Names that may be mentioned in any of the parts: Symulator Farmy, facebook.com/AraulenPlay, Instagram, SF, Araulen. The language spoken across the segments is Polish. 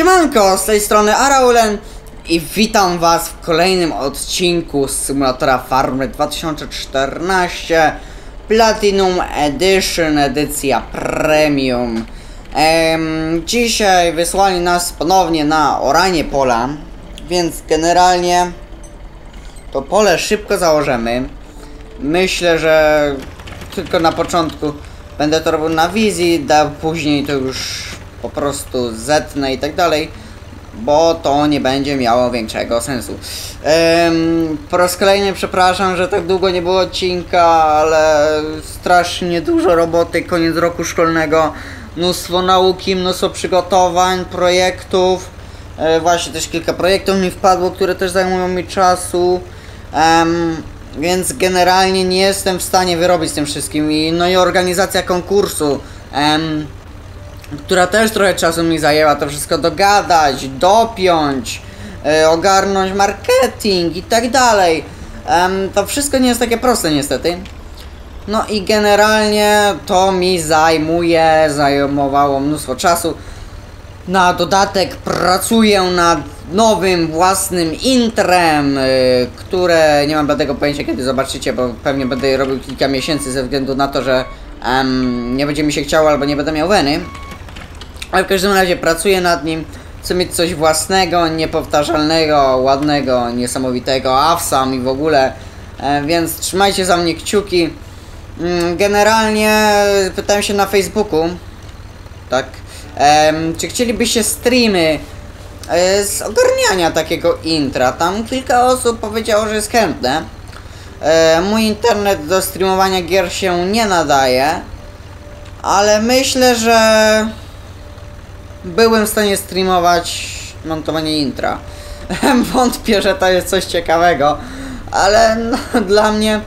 Siemanko, z tej strony Araulen i witam was w kolejnym odcinku z symulatora Farmy 2014 Platinum Edition, edycja premium. Dzisiaj wysłali nas ponownie na oranie pola, więc generalnie to pole szybko założymy. Myślę, że tylko na początku będę to robił na wizji, a później to już po prostu zetnę i tak dalej, bo to nie będzie miało większego sensu. Po raz kolejny przepraszam, że tak długo nie było odcinka, ale strasznie dużo roboty, koniec roku szkolnego, mnóstwo nauki, mnóstwo przygotowań, projektów. Właśnie też kilka projektów mi wpadło, które też zajmują mi czasu. Więc generalnie nie jestem w stanie wyrobić z tym wszystkim. No i organizacja konkursu, która też trochę czasu mi zajęła, to wszystko dogadać, dopiąć, ogarnąć marketing i tak dalej. To wszystko nie jest takie proste niestety. No i generalnie to mi zajmowało mnóstwo czasu. Na dodatek pracuję nad nowym własnym intrem, które nie mam bladego pojęcia, kiedy zobaczycie, bo pewnie będę je robił kilka miesięcy ze względu na to, że nie będzie mi się chciało albo nie będę miał weny. Ale w każdym razie pracuję nad nim. Chcę mieć coś własnego, niepowtarzalnego, ładnego, niesamowitego, awesam i w ogóle. Więc trzymajcie za mnie kciuki. Generalnie pytałem się na Facebooku, tak, czy chcielibyście streamy z ogarniania takiego intra. Tam kilka osób powiedziało, że jest chętne. Mój internet do streamowania gier się nie nadaje, ale myślę, że byłem w stanie streamować montowanie intra. Wątpię, że to jest coś ciekawego, ale no, dla mnie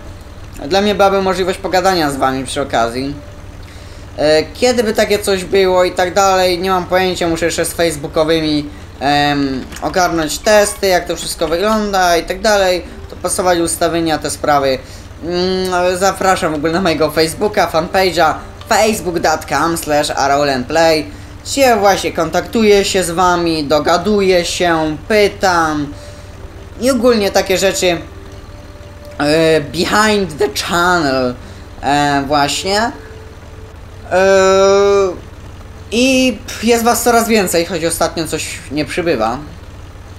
byłaby możliwość pogadania z wami przy okazji. Kiedy by takie coś było i tak dalej, nie mam pojęcia, muszę jeszcze z facebookowymi ogarnąć testy, jak to wszystko wygląda i tak dalej, dopasować ustawienia, te sprawy. Zapraszam w ogóle na mojego Facebooka, fanpage'a facebook.com/AraulenPlay, gdzie właśnie kontaktuję się z wami, dogaduję się, pytam i ogólnie takie rzeczy behind the channel właśnie. I jest was coraz więcej, choć ostatnio coś nie przybywa.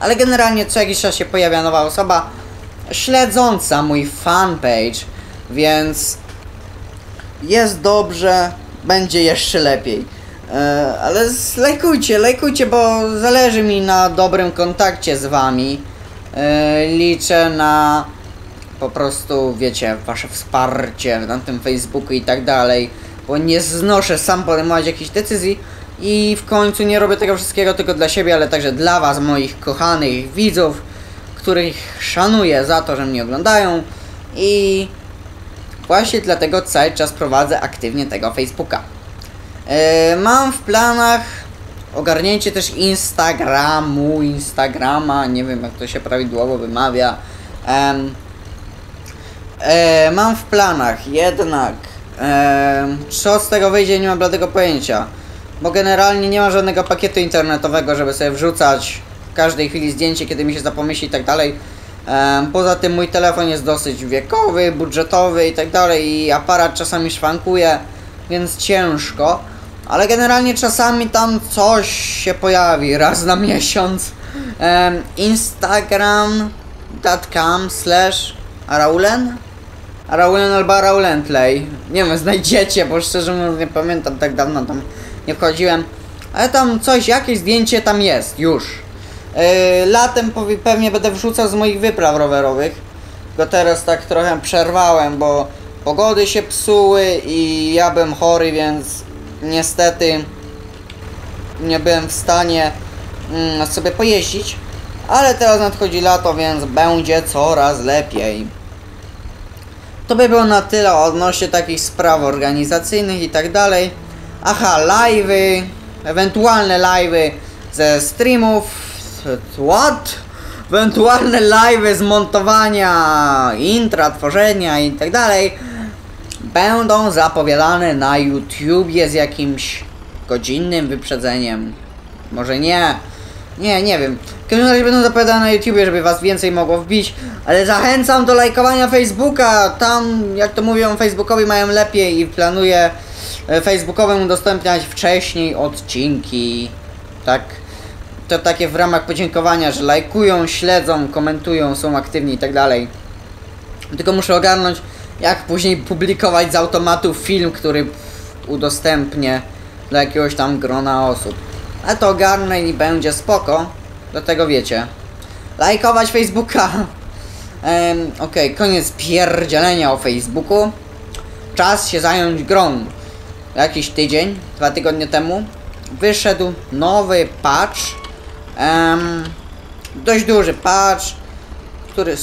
Ale generalnie co jakiś czas się pojawia nowa osoba śledząca mój fanpage, więc jest dobrze, będzie jeszcze lepiej. Ale lajkujcie, bo zależy mi na dobrym kontakcie z wami. Liczę na po prostu, wiecie, wasze wsparcie na tym Facebooku i tak dalej, bo nie znoszę sam podejmować jakichś decyzji i w końcu nie robię tego wszystkiego tylko dla siebie, ale także dla was, moich kochanych widzów, których szanuję za to, że mnie oglądają, i właśnie dlatego cały czas prowadzę aktywnie tego Facebooka. Mam w planach ogarnięcie też Instagrama, nie wiem jak to się prawidłowo wymawia. Mam w planach jednak, co z tego wyjdzie, nie mam bladego pojęcia, bo generalnie nie ma żadnego pakietu internetowego, żeby sobie wrzucać w każdej chwili zdjęcie, kiedy mi się zapomyśli i tak dalej. Poza tym mój telefon jest dosyć wiekowy, budżetowy i tak dalej, i aparat czasami szwankuje, więc ciężko, ale generalnie czasami tam coś się pojawi raz na miesiąc. Instagram.com/Araulen? Araulen albo AraulenPlay. Nie wiem, znajdziecie, bo szczerze mówiąc nie pamiętam, tak dawno tam nie wchodziłem. Ale tam coś, jakieś zdjęcie tam jest, już. Latem pewnie będę wrzucał z moich wypraw rowerowych. Tylko teraz tak trochę przerwałem, bo pogody się psuły i ja byłem chory, więc niestety nie byłem w stanie sobie pojeździć. Ale teraz nadchodzi lato, więc będzie coraz lepiej. To by było na tyle odnośnie takich spraw organizacyjnych i tak dalej. Aha, live'y, ewentualne live'y ze streamów, ewentualne live'y z montowania intra, tworzenia i tak dalej będą zapowiadane na YouTubie z jakimś godzinnym wyprzedzeniem. Może nie, Nie wiem. W każdym razie będę zapowiadał na YouTubie, żeby was więcej mogło wbić. Ale zachęcam do lajkowania Facebooka. Tam, jak to mówią, Facebookowi mają lepiej i planuję Facebookowym udostępniać wcześniej odcinki. Tak. To takie w ramach podziękowania, że lajkują, śledzą, komentują, są aktywni i tak dalej. Tylko muszę ogarnąć, jak później publikować z automatu film, który udostępnię dla jakiegoś tam grona osób. A to ogarnę i będzie spoko. Dlatego wiecie, lajkować Facebooka. Okej, koniec pierdzielenia o Facebooku. Czas się zająć grą. Jakiś tydzień, 2 tygodnie temu wyszedł nowy patch. Dość duży patch, który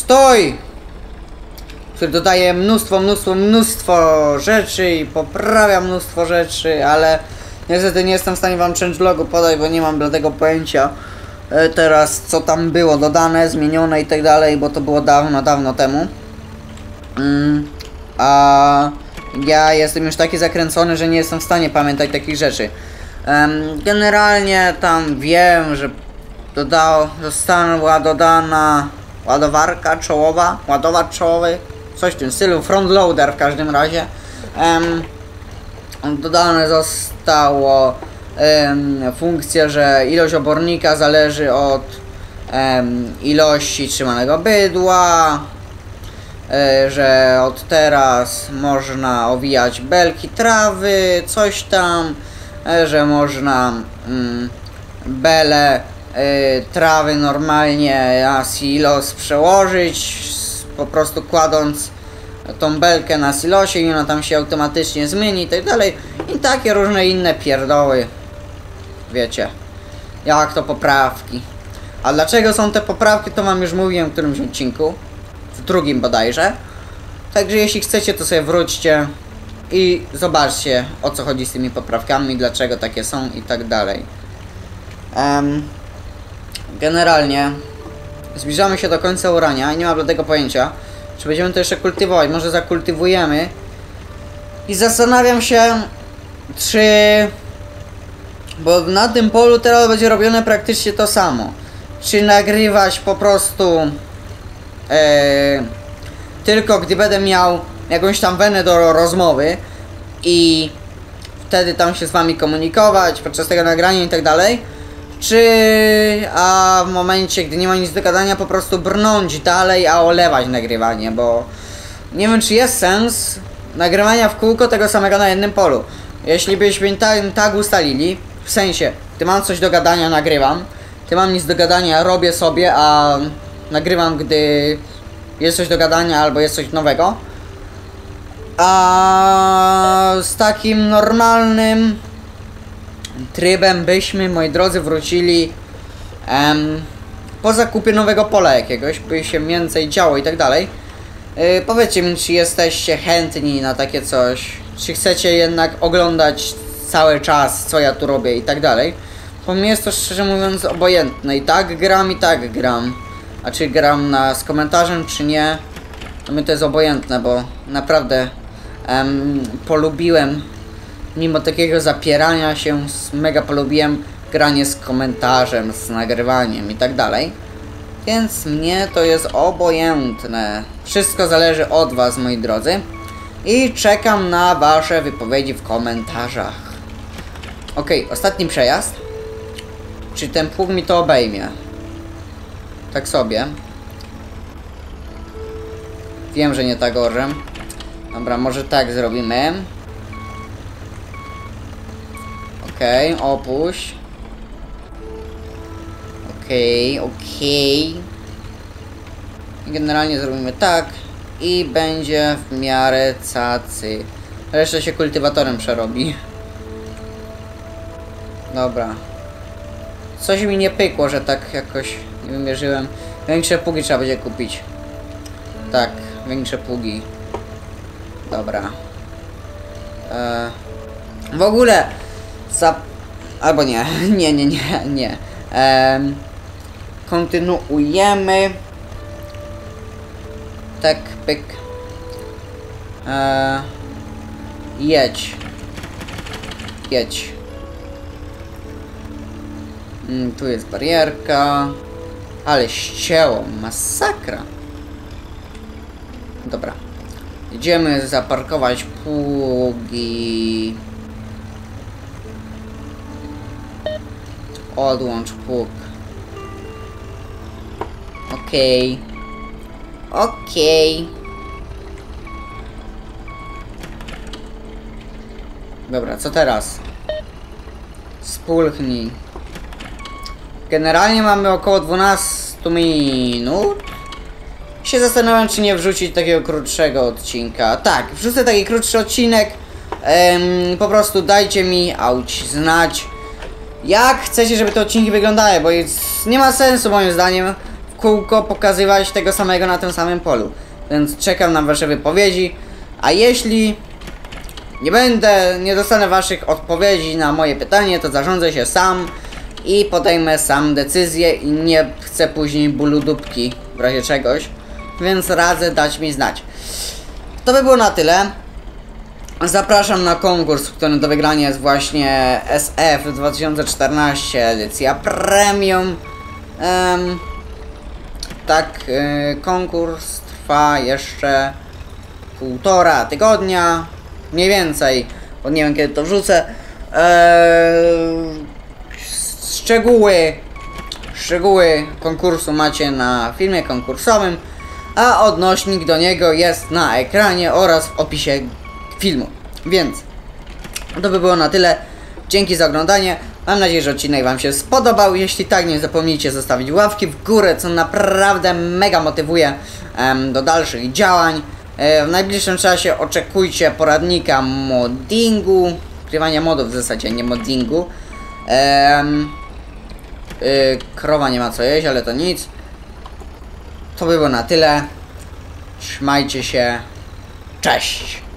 który dodaje mnóstwo rzeczy i poprawia mnóstwo rzeczy, ale niestety nie jestem w stanie wam changelogu podać, bo nie mam bladego pojęcia teraz, co tam było dodane, zmienione i tak dalej, bo to było dawno temu. A ja jestem już taki zakręcony, że nie jestem w stanie pamiętać takich rzeczy. Generalnie tam wiem, że została dodana ładowarka czołowa, ładowacz czołowy, coś w tym stylu, frontloader w każdym razie. Dodane zostało funkcja, że ilość obornika zależy od ilości trzymanego bydła, że od teraz można owijać belki trawy, coś tam, że można bele trawy normalnie na silos przełożyć, po prostu kładąc tą belkę na silosie i ona tam się automatycznie zmieni i tak dalej, i takie różne inne pierdoły. Wiecie, jak to poprawki. A dlaczego są te poprawki, to wam już mówiłem w którymś odcinku, w drugim bodajże. Także jeśli chcecie, to sobie wróćcie i zobaczcie, o co chodzi z tymi poprawkami, dlaczego takie są i tak dalej. Generalnie zbliżamy się do końca orania i nie mam do tego pojęcia, czy będziemy to jeszcze kultywować. Może zakultywujemy. I zastanawiam się, czy... Bo na tym polu teraz będzie robione praktycznie to samo. Czy nagrywać po prostu tylko gdy będę miał jakąś tam wenę do rozmowy i wtedy tam się z wami komunikować podczas tego nagrania i tak dalej, czy a w momencie, gdy nie ma nic do gadania, po prostu brnąć dalej, a olewać nagrywanie, bo nie wiem, czy jest sens nagrywania w kółko tego samego na jednym polu. Jeśli byśmy tak ustalili, w sensie, ty mam coś do gadania, nagrywam, ty mam nic do gadania, robię sobie, a nagrywam, gdy jest coś do gadania albo jest coś nowego. A z takim normalnym trybem byśmy, moi drodzy, wrócili po zakupie nowego pola jakiegoś, by się więcej działo i tak dalej. Powiedzcie mi, czy jesteście chętni na takie coś, czy chcecie jednak oglądać cały czas, co ja tu robię i tak dalej. Po mnie jest to, szczerze mówiąc, obojętne. I tak gram, i tak gram. A czy gram z komentarzem, czy nie, to mi to jest obojętne, bo naprawdę polubiłem, mimo takiego zapierania się, mega polubiłem granie z komentarzem, z nagrywaniem i tak dalej. Więc mnie to jest obojętne. Wszystko zależy od was, moi drodzy. I czekam na wasze wypowiedzi w komentarzach. Okej, ostatni przejazd. Czy ten pług mi to obejmie? Tak sobie. Wiem, że nie tak orze. Dobra, może tak zrobimy. Okej, opuść. Okej. Generalnie zrobimy tak i będzie w miarę cacy. Reszta się kultywatorem przerobi. Dobra. Coś mi nie pykło, że tak jakoś nie wymierzyłem. Większe pługi trzeba będzie kupić. Tak, większe pługi. Dobra. W ogóle... Albo nie. Kontynuujemy. Tak, pyk. Jedź. Tu jest barierka. Ale ścięło, masakra. Dobra. Idziemy zaparkować pługi. Odłącz pług. Okej. Okej. Dobra, co teraz? Spulchnij. Generalnie mamy około 12 minut. Się zastanawiam, czy nie wrzucić takiego krótszego odcinka. Tak, wrzucę taki krótszy odcinek. Po prostu dajcie mi znać, jak chcecie, żeby te odcinki wyglądały, bo nie ma sensu moim zdaniem w kółko pokazywać tego samego na tym samym polu. Więc czekam na wasze wypowiedzi. A jeśli nie dostanę waszych odpowiedzi na moje pytanie, to zarządzę się sam i podejmę sam decyzję i nie chcę później bólu dupki w razie czegoś, więc radzę dać mi znać. To by było na tyle. Zapraszam na konkurs, w którym do wygrania jest właśnie SF 2014 edycja premium. Konkurs trwa jeszcze 1,5 tygodnia mniej więcej, bo nie wiem kiedy to wrzucę. Szczegóły konkursu macie na filmie konkursowym, a odnośnik do niego jest na ekranie oraz w opisie filmu. Więc to by było na tyle. Dzięki za oglądanie. Mam nadzieję, że odcinek wam się spodobał. Jeśli tak, nie zapomnijcie zostawić łapki w górę, co naprawdę mega motywuje do dalszych działań. W najbliższym czasie oczekujcie poradnika moddingu, ukrywania modów w zasadzie, nie moddingu. Krowa nie ma co jeść, ale to nic. To by było na tyle. Trzymajcie się. Cześć!